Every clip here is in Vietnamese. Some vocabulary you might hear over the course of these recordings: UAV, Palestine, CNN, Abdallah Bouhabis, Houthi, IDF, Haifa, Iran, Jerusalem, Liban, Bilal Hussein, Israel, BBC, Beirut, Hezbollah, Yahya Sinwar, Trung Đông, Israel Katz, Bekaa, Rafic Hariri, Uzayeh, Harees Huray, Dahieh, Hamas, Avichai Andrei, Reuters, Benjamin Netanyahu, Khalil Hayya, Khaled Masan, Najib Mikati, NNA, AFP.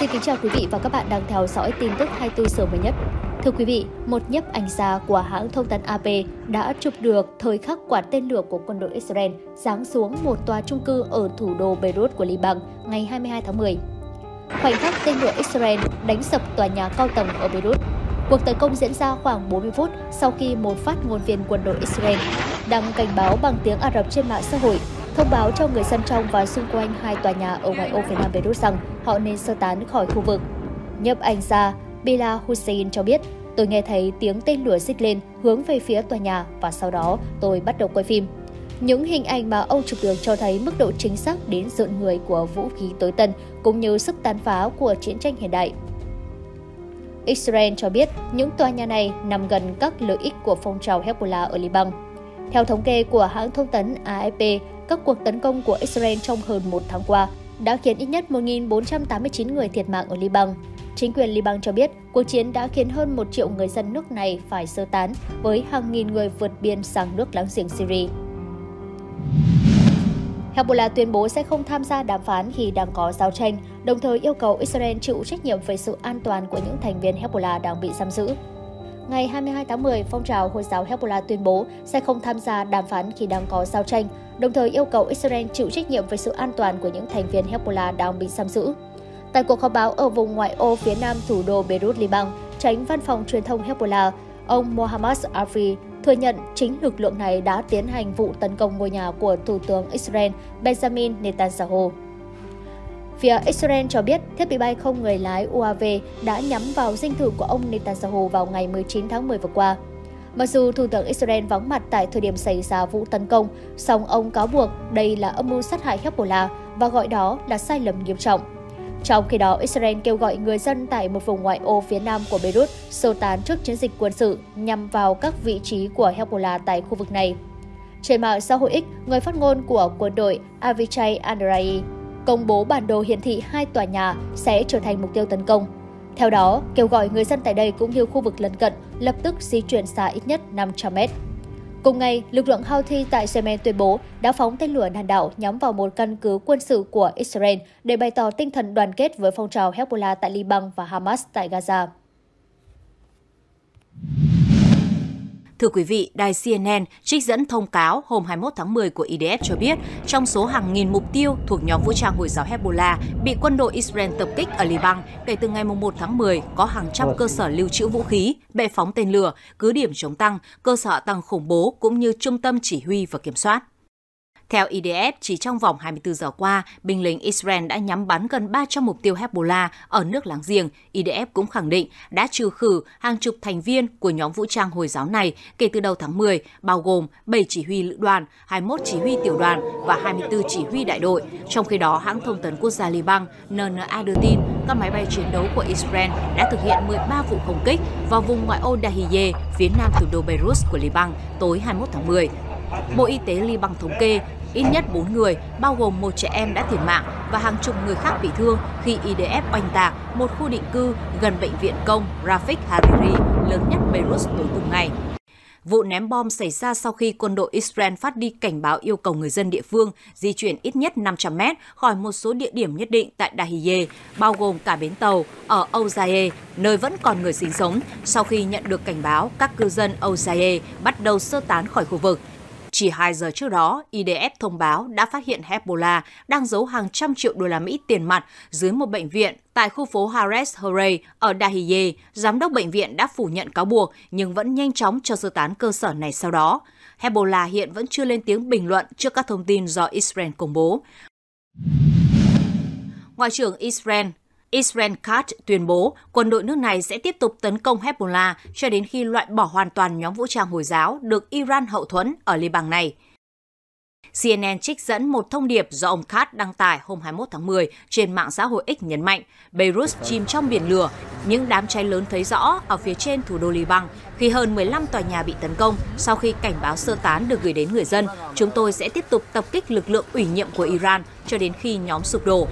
Xin kính chào quý vị và các bạn đang theo dõi tin tức 24 giờ mới nhất. Thưa quý vị, một nhiếp ảnh gia của hãng thông tấn AP đã chụp được thời khắc quả tên lửa của quân đội Israel giáng xuống một tòa chung cư ở thủ đô Beirut của Liban ngày 22 tháng 10. Khoảnh khắc tên lửa Israel đánh sập tòa nhà cao tầng ở Beirut. Cuộc tấn công diễn ra khoảng 40 phút sau khi một phát ngôn viên quân đội Israel đăng cảnh báo bằng tiếng Ả Rập trên mạng xã hội, thông báo cho người dân trong và xung quanh hai tòa nhà ở ngoại ô phía nam Beirut rằng họ nên sơ tán khỏi khu vực. Nhiếp ảnh gia Bilal Hussein cho biết, tôi nghe thấy tiếng tên lửa rít lên hướng về phía tòa nhà và sau đó tôi bắt đầu quay phim. Những hình ảnh mà ông chụp được cho thấy mức độ chính xác đến rợn người của vũ khí tối tân cũng như sức tàn phá của chiến tranh hiện đại. Israel cho biết những tòa nhà này nằm gần các lợi ích của phong trào Hezbollah ở Liban. Theo thống kê của hãng thông tấn AFP, các cuộc tấn công của Israel trong hơn một tháng qua đã khiến ít nhất 1.489 người thiệt mạng ở Liban. Chính quyền Liban cho biết cuộc chiến đã khiến hơn 1 triệu người dân nước này phải sơ tán, với hàng nghìn người vượt biên sang nước láng giềng Syria. Hezbollah tuyên bố sẽ không tham gia đàm phán khi đang có giao tranh, đồng thời yêu cầu Israel chịu trách nhiệm về sự an toàn của những thành viên Hezbollah đang bị giam giữ. Ngày 22 tháng 10, phong trào Hồi giáo Hezbollah tuyên bố sẽ không tham gia đàm phán khi đang có giao tranh, đồng thời yêu cầu Israel chịu trách nhiệm về sự an toàn của những thành viên Hezbollah đang bị giam giữ. Tại cuộc họp báo ở vùng ngoại ô phía nam thủ đô Beirut, Liban, tránh văn phòng truyền thông Hezbollah, ông Mohamed Baker-Galibab thừa nhận chính lực lượng này đã tiến hành vụ tấn công ngôi nhà của Thủ tướng Israel Benjamin Netanyahu. Phía Israel cho biết thiết bị bay không người lái UAV đã nhắm vào dinh thự của ông Netanyahu vào ngày 19 tháng 10 vừa qua. Mặc dù Thủ tướng Israel vắng mặt tại thời điểm xảy ra vụ tấn công, song ông cáo buộc đây là âm mưu sát hại Hezbollah và gọi đó là sai lầm nghiêm trọng. Trong khi đó, Israel kêu gọi người dân tại một vùng ngoại ô phía nam của Beirut sơ tán trước chiến dịch quân sự nhằm vào các vị trí của Hezbollah tại khu vực này. Trên mạng xã hội X, người phát ngôn của quân đội Avichai Andrei công bố bản đồ hiển thị hai tòa nhà sẽ trở thành mục tiêu tấn công. Theo đó, kêu gọi người dân tại đây cũng như khu vực lân cận lập tức di chuyển xa ít nhất 500 m. Cùng ngày, lực lượng Houthi tại Yemen tuyên bố đã phóng tên lửa đạn đạo nhắm vào một căn cứ quân sự của Israel để bày tỏ tinh thần đoàn kết với phong trào Hezbollah tại Liban và Hamas tại Gaza. Thưa quý vị, đài CNN trích dẫn thông cáo hôm 21 tháng 10 của IDF cho biết trong số hàng nghìn mục tiêu thuộc nhóm vũ trang Hồi giáo Hezbollah bị quân đội Israel tập kích ở Liban, kể từ ngày 1 tháng 10 có hàng trăm cơ sở lưu trữ vũ khí, bệ phóng tên lửa, cứ điểm chống tăng, cơ sở hạ tầng khủng bố cũng như trung tâm chỉ huy và kiểm soát. Theo IDF, chỉ trong vòng 24 giờ qua, binh lính Israel đã nhắm bắn gần 300 mục tiêu Hezbollah ở nước láng giềng. IDF cũng khẳng định đã trừ khử hàng chục thành viên của nhóm vũ trang Hồi giáo này kể từ đầu tháng 10, bao gồm 7 chỉ huy lữ đoàn, 21 chỉ huy tiểu đoàn và 24 chỉ huy đại đội. Trong khi đó, hãng thông tấn quốc gia Liban NNA đưa tin các máy bay chiến đấu của Israel đã thực hiện 13 vụ không kích vào vùng ngoại ô Dahieh, phía nam thủ đô Beirut của Liban tối 21 tháng 10. Bộ Y tế Liban thống kê ít nhất 4 người, bao gồm một trẻ em đã thiệt mạng và hàng chục người khác bị thương khi IDF oanh tạc một khu định cư gần bệnh viện công Rafic Hariri lớn nhất Beirut tối cùng ngày. Vụ ném bom xảy ra sau khi quân đội Israel phát đi cảnh báo yêu cầu người dân địa phương di chuyển ít nhất 500 m khỏi một số địa điểm nhất định tại Dahieh, bao gồm cả bến tàu ở Uzayeh, nơi vẫn còn người sinh sống. Sau khi nhận được cảnh báo, các cư dân Uzayeh bắt đầu sơ tán khỏi khu vực. Chỉ 2 giờ trước đó, IDF thông báo đã phát hiện Hezbollah đang giấu hàng trăm triệu $100 million tiền mặt dưới một bệnh viện tại khu phố Harees Huray ở Dahieh. Giám đốc bệnh viện đã phủ nhận cáo buộc nhưng vẫn nhanh chóng cho sơ tán cơ sở này sau đó. Hezbollah hiện vẫn chưa lên tiếng bình luận trước các thông tin do Israel công bố. Ngoại trưởng Israel Katz tuyên bố quân đội nước này sẽ tiếp tục tấn công Hezbollah cho đến khi loại bỏ hoàn toàn nhóm vũ trang Hồi giáo được Iran hậu thuẫn ở Liban này. CNN trích dẫn một thông điệp do ông Katz đăng tải hôm 21 tháng 10 trên mạng xã hội X nhấn mạnh Beirut chìm trong biển lửa, những đám cháy lớn thấy rõ ở phía trên thủ đô Liban khi hơn 15 tòa nhà bị tấn công. Sau khi cảnh báo sơ tán được gửi đến người dân, chúng tôi sẽ tiếp tục tập kích lực lượng ủy nhiệm của Iran cho đến khi nhóm sụp đổ.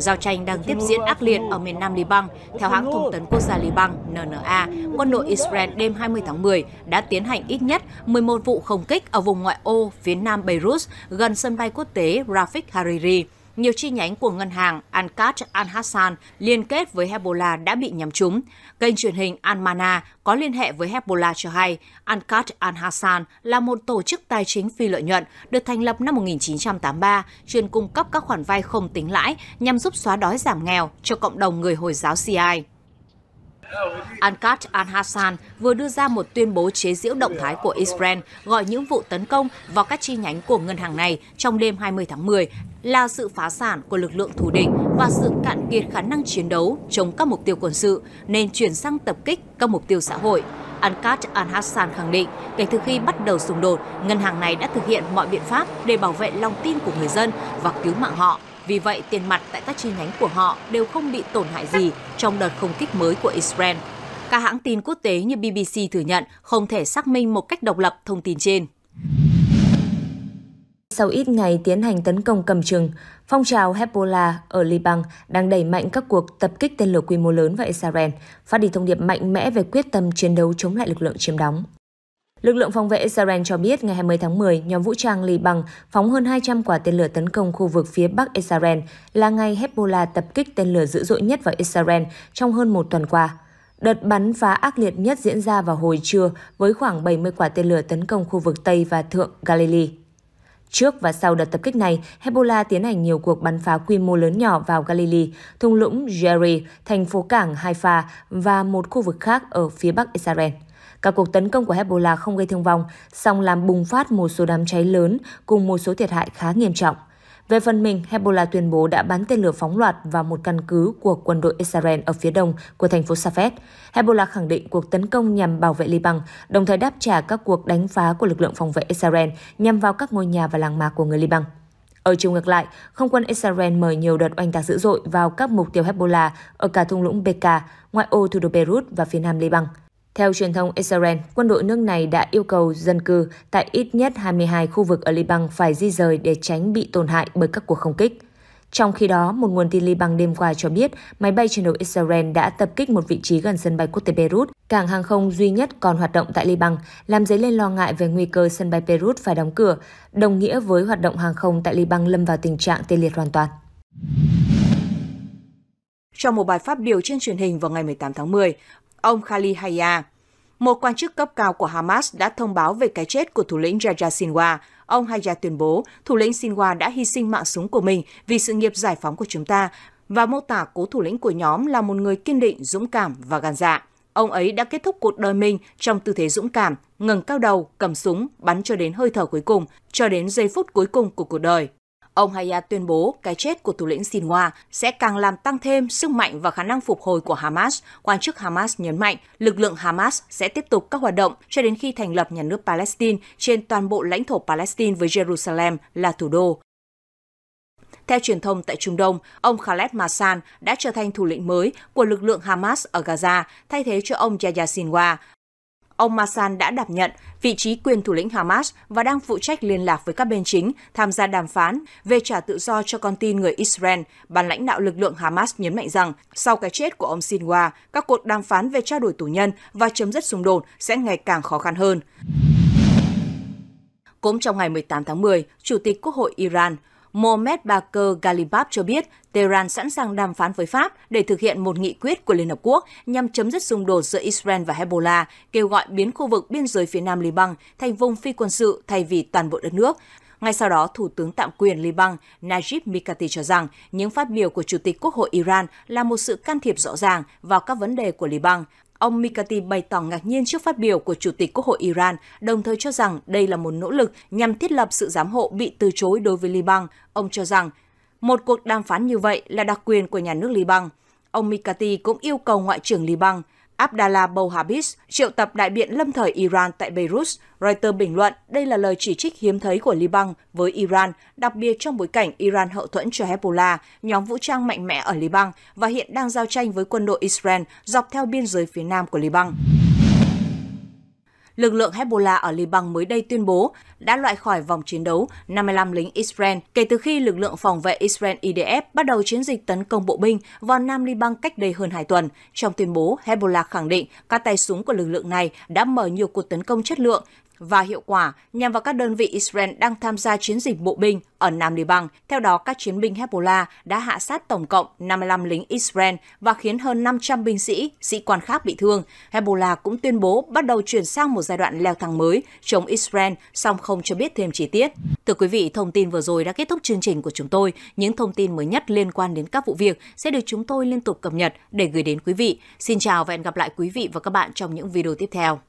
Giao tranh đang tiếp diễn ác liệt ở miền nam Liban. Theo hãng thông tấn quốc gia Liban NNA, quân đội Israel đêm 20 tháng 10 đã tiến hành ít nhất 11 vụ không kích ở vùng ngoại ô phía nam Beirut gần sân bay quốc tế Rafic Hariri, nhiều chi nhánh của ngân hàng Al-Qard Al-Hassan liên kết với Hezbollah đã bị nhắm trúng. Kênh truyền hình Almana có liên hệ với Hezbollah cho hay Al-Qard Al-Hassan là một tổ chức tài chính phi lợi nhuận được thành lập năm 1983, chuyên cung cấp các khoản vay không tính lãi nhằm giúp xóa đói giảm nghèo cho cộng đồng người Hồi giáo Shiite. Al-Qard Al-Hassan vừa đưa ra một tuyên bố chế giễu động thái của Israel gọi những vụ tấn công vào các chi nhánh của ngân hàng này trong đêm 20 tháng 10 là sự phá sản của lực lượng thù địch và sự cạn kiệt khả năng chiến đấu chống các mục tiêu quân sự nên chuyển sang tập kích các mục tiêu xã hội. Al-Qard Al-Hassan khẳng định kể từ khi bắt đầu xung đột, ngân hàng này đã thực hiện mọi biện pháp để bảo vệ lòng tin của người dân và cứu mạng họ. Vì vậy, tiền mặt tại các chi nhánh của họ đều không bị tổn hại gì trong đợt không kích mới của Israel. Các hãng tin quốc tế như BBC thừa nhận không thể xác minh một cách độc lập thông tin trên. Sau ít ngày tiến hành tấn công cầm chừng, phong trào Hezbollah ở Liban đang đẩy mạnh các cuộc tập kích tên lửa quy mô lớn vào Israel, phát đi thông điệp mạnh mẽ về quyết tâm chiến đấu chống lại lực lượng chiếm đóng. Lực lượng phòng vệ Israel cho biết ngày 20 tháng 10, nhóm vũ trang Liban phóng hơn 200 quả tên lửa tấn công khu vực phía bắc Israel, là ngày Hezbollah tập kích tên lửa dữ dội nhất vào Israel trong hơn một tuần qua. Đợt bắn phá ác liệt nhất diễn ra vào hồi trưa với khoảng 70 quả tên lửa tấn công khu vực Tây và Thượng Galilee. Trước và sau đợt tập kích này, Hezbollah tiến hành nhiều cuộc bắn phá quy mô lớn nhỏ vào Galilee, thung lũng Jeri, thành phố cảng Haifa và một khu vực khác ở phía bắc Israel. Các cuộc tấn công của Hezbollah không gây thương vong, song làm bùng phát một số đám cháy lớn cùng một số thiệt hại khá nghiêm trọng. Về phần mình, Hezbollah tuyên bố đã bắn tên lửa phóng loạt vào một căn cứ của quân đội Israel ở phía đông của thành phố Safed. Hezbollah khẳng định cuộc tấn công nhằm bảo vệ Liban, đồng thời đáp trả các cuộc đánh phá của lực lượng phòng vệ Israel nhằm vào các ngôi nhà và làng mạc của người Liban. Ở chiều ngược lại, không quân Israel mở nhiều đợt oanh tạc dữ dội vào các mục tiêu Hezbollah ở cả thung lũng Bekaa, ngoại ô thủ đô Beirut và phía nam Liban. Theo truyền thông Israel, quân đội nước này đã yêu cầu dân cư tại ít nhất 22 khu vực ở Liban phải di rời để tránh bị tổn hại bởi các cuộc không kích. Trong khi đó, một nguồn tin Liban đêm qua cho biết máy bay chiến đấu Israel đã tập kích một vị trí gần sân bay quốc tế Beirut, cảng hàng không duy nhất còn hoạt động tại Liban, làm dấy lên lo ngại về nguy cơ sân bay Beirut phải đóng cửa, đồng nghĩa với hoạt động hàng không tại Liban lâm vào tình trạng tê liệt hoàn toàn. Trong một bài phát biểu trên truyền hình vào ngày 18 tháng 10, ông Khalil Hayya, một quan chức cấp cao của Hamas đã thông báo về cái chết của thủ lĩnh Yahya Sinwar. Ông Hayya tuyên bố thủ lĩnh Sinwar đã hy sinh mạng sống của mình vì sự nghiệp giải phóng của chúng ta và mô tả cố thủ lĩnh của nhóm là một người kiên định, dũng cảm và gan dạ. Ông ấy đã kết thúc cuộc đời mình trong tư thế dũng cảm, ngẩng cao đầu, cầm súng, bắn cho đến hơi thở cuối cùng, cho đến giây phút cuối cùng của cuộc đời. Ông Hayya tuyên bố cái chết của thủ lĩnh Sinwar sẽ càng làm tăng thêm sức mạnh và khả năng phục hồi của Hamas. Quan chức Hamas nhấn mạnh lực lượng Hamas sẽ tiếp tục các hoạt động cho đến khi thành lập nhà nước Palestine trên toàn bộ lãnh thổ Palestine với Jerusalem là thủ đô. Theo truyền thông tại Trung Đông, ông Khaled Masan đã trở thành thủ lĩnh mới của lực lượng Hamas ở Gaza, thay thế cho ông Yahya Sinwar. Ông Masan đã đảm nhận vị trí quyền thủ lĩnh Hamas và đang phụ trách liên lạc với các bên chính, tham gia đàm phán về trả tự do cho con tin người Israel. Ban lãnh đạo lực lượng Hamas nhấn mạnh rằng, sau cái chết của ông Sinwar, các cuộc đàm phán về trao đổi tù nhân và chấm dứt xung đột sẽ ngày càng khó khăn hơn. Cũng trong ngày 18 tháng 10, Chủ tịch Quốc hội Iran Mohamed Baker-Galibab cho biết Tehran sẵn sàng đàm phán với Pháp để thực hiện một nghị quyết của Liên Hợp Quốc nhằm chấm dứt xung đột giữa Israel và Hezbollah, kêu gọi biến khu vực biên giới phía nam Liban thành vùng phi quân sự thay vì toàn bộ đất nước. Ngay sau đó, Thủ tướng tạm quyền Liban Najib Mikati cho rằng những phát biểu của Chủ tịch Quốc hội Iran là một sự can thiệp rõ ràng vào các vấn đề của Liban. Ông Mikati bày tỏ ngạc nhiên trước phát biểu của Chủ tịch Quốc hội Iran, đồng thời cho rằng đây là một nỗ lực nhằm thiết lập sự giám hộ bị từ chối đối với Liban. Ông cho rằng một cuộc đàm phán như vậy là đặc quyền của nhà nước Liban. Ông Mikati cũng yêu cầu Ngoại trưởng Liban Abdallah Bouhabis triệu tập đại biện lâm thời Iran tại Beirut. Reuters bình luận đây là lời chỉ trích hiếm thấy của Liban với Iran, đặc biệt trong bối cảnh Iran hậu thuẫn cho Hezbollah, nhóm vũ trang mạnh mẽ ở Liban và hiện đang giao tranh với quân đội Israel dọc theo biên giới phía nam của Liban. Lực lượng Hezbollah ở Liban mới đây tuyên bố đã loại khỏi vòng chiến đấu 55 lính Israel kể từ khi lực lượng phòng vệ Israel IDF bắt đầu chiến dịch tấn công bộ binh vào Nam Liban cách đây hơn 2 tuần. Trong tuyên bố, Hezbollah khẳng định các tay súng của lực lượng này đã mở nhiều cuộc tấn công chất lượng, và hiệu quả nhằm vào các đơn vị Israel đang tham gia chiến dịch bộ binh ở Nam Liban. Theo đó, các chiến binh Hezbollah đã hạ sát tổng cộng 55 lính Israel và khiến hơn 500 binh sĩ, sĩ quan khác bị thương. Hezbollah cũng tuyên bố bắt đầu chuyển sang một giai đoạn leo thang mới chống Israel, song không cho biết thêm chi tiết. Thưa quý vị, thông tin vừa rồi đã kết thúc chương trình của chúng tôi. Những thông tin mới nhất liên quan đến các vụ việc sẽ được chúng tôi liên tục cập nhật để gửi đến quý vị. Xin chào và hẹn gặp lại quý vị và các bạn trong những video tiếp theo.